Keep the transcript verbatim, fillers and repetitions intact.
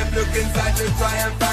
them, look inside to try and find